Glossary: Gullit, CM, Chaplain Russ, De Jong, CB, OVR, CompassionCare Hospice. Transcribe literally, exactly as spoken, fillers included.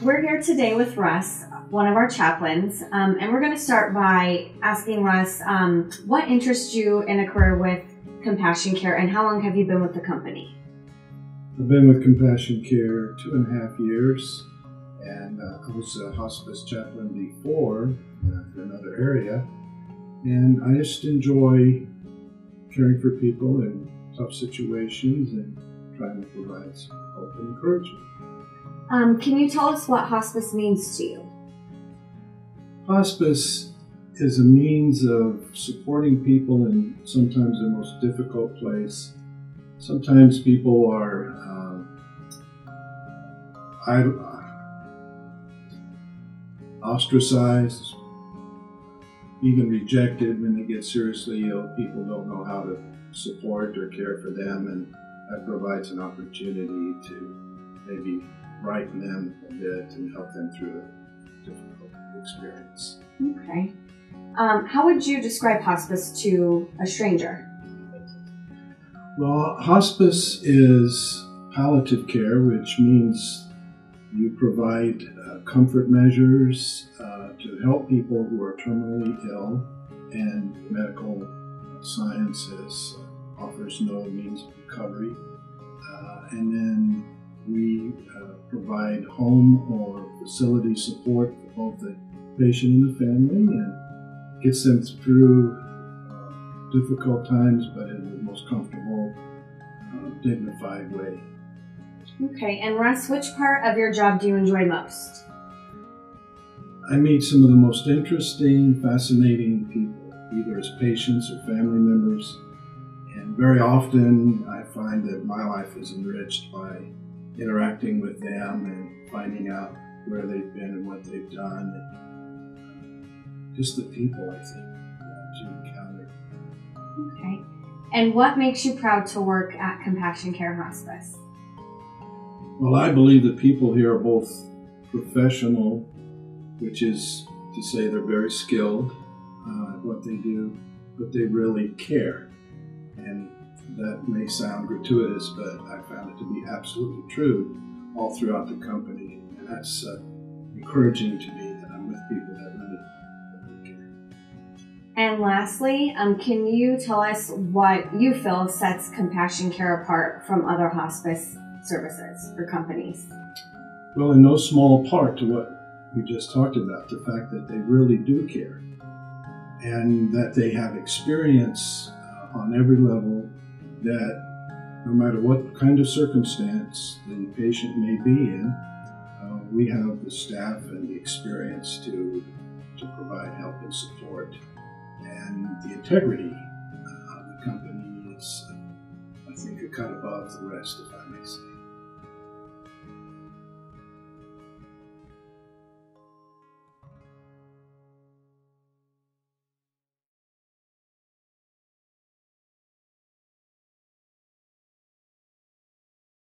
We're here today with Russ, one of our chaplains, um, and we're going to start by asking Russ, um, what interests you in a career with CompassionCare, and how long have you been with the company? I've been with CompassionCare two and a half years, and uh, I was a hospice chaplain before uh, in another area, and I just enjoy caring for people in tough situations and trying to provide some hope and encouragement. Um, can you tell us what hospice means to you? Hospice is a means of supporting people in sometimes the most difficult place. Sometimes people are uh, idle, uh, ostracized, even rejected when they get seriously ill. People don't know how to support or care for them, and that provides an opportunity to maybe brighten them a bit and help them through a difficult experience. Okay. Um, how would you describe hospice to a stranger? Well, hospice is palliative care, which means you provide uh, comfort measures uh, to help people who are terminally ill, and medical sciences uh, offers no means of recovery. Uh, and then we uh, provide home or facility support for both the patient and the family, and gets them through uh, difficult times, but in the most comfortable, uh, dignified way. Okay, and Russ, which part of your job do you enjoy most? I meet some of the most interesting, fascinating people, either as patients or family members, and very often I find that my life is enriched by interacting with them and finding out where they've been and what they've done. Just the people, I think, that you encounter. Okay. And what makes you proud to work at CompassionCare Hospice? Well, I believe the people here are both professional, which is to say they're very skilled uh, at what they do, but they really care. And that may sound gratuitous, but I found it to be absolutely true all throughout the company. And that's uh, encouraging to me that I'm with people that really, really care. And lastly, um, can you tell us what you feel sets CompassionCare apart from other hospice services or companies? Well, in no small part to what we just talked about, the fact that they really do care and that they have experience uh, on every level, that no matter what kind of circumstance the patient may be in, uh, we have the staff and the experience to, to provide help and support. And the integrity of the company is, I think, a cut above the rest, if I may say.